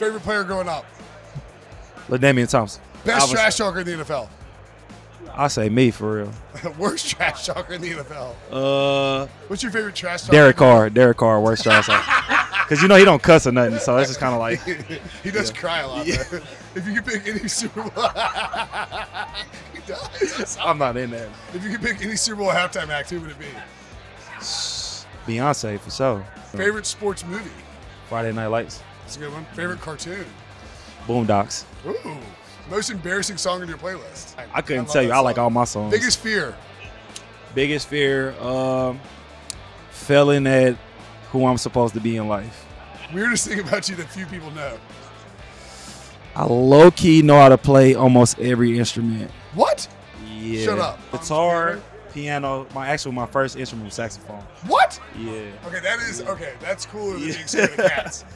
Favorite player growing up? Damian Thompson. Best trash talker in the NFL? I say me, for real. Worst trash talker in the NFL? What's your favorite trash talker? Derek Carr. Derek Carr, worst trash talker. Because, you know, he don't cuss or nothing, so that's just kind of like. He does cry a lot, though. If you could pick any Super Bowl. He does. I'm not in there. If you could pick any Super Bowl halftime act, who would it be? Beyonce, for sure. Favorite sports movie? Friday Night Lights. That's a good one. Favorite cartoon? Boondocks. Ooh. Most embarrassing song in your playlist? I couldn't tell you. I like all my songs. Biggest fear? Biggest fear, failing at who I'm supposed to be in life. Weirdest thing about you that few people know? I low-key know how to play almost every instrument. What? Yeah. Shut up. Guitar, piano, my first instrument was saxophone. What? Yeah. Okay, that's cool. Than being scared of cats.